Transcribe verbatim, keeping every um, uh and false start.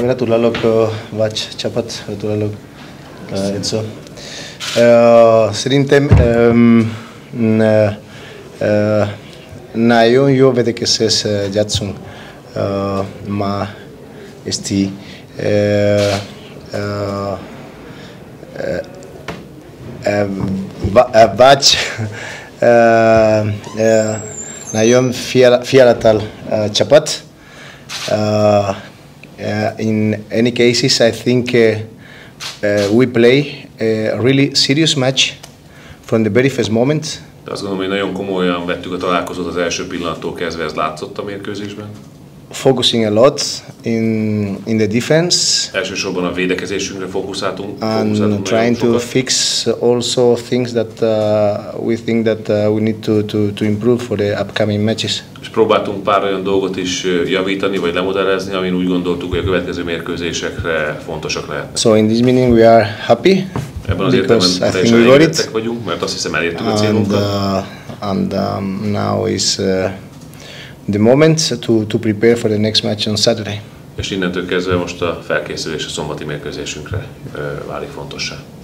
Mira, tulla lok watch chapat, tulla lok etzo. Szerintem nagyon jó védekezés játszunk, ma esti watch nagyon fiatal csapat. Uh, uh, in any cases, I think uh, uh, we play a really serious match from the very first moment. De azt gondolom, hogy nagyon komolyan vettük a találkozót az első pillanattól kezdve, ez látszott a mérkőzésben. Focusing a lot in in the defense. Elsősorban a védekezésünkre fókuszáltunk. And trying to fix also things that uh, we think that uh, we need to to to improve for the upcoming matches. És próbáltunk pár olyan dolgot is javítani vagy lemodellezni, amin úgy gondoltuk, hogy a következő mérkőzésekre fontosak lehetnek. So in this meaning we are happy. Ebben az értelemben teljesen elégedettek vagyunk, mert azt hiszem elértük a célunkat. And uh, and um, now is uh, the moment to to prepare for the next match on Saturday. És innentől kezdve most a felkészülés a szombati mérkőzésünkre válik fontossá.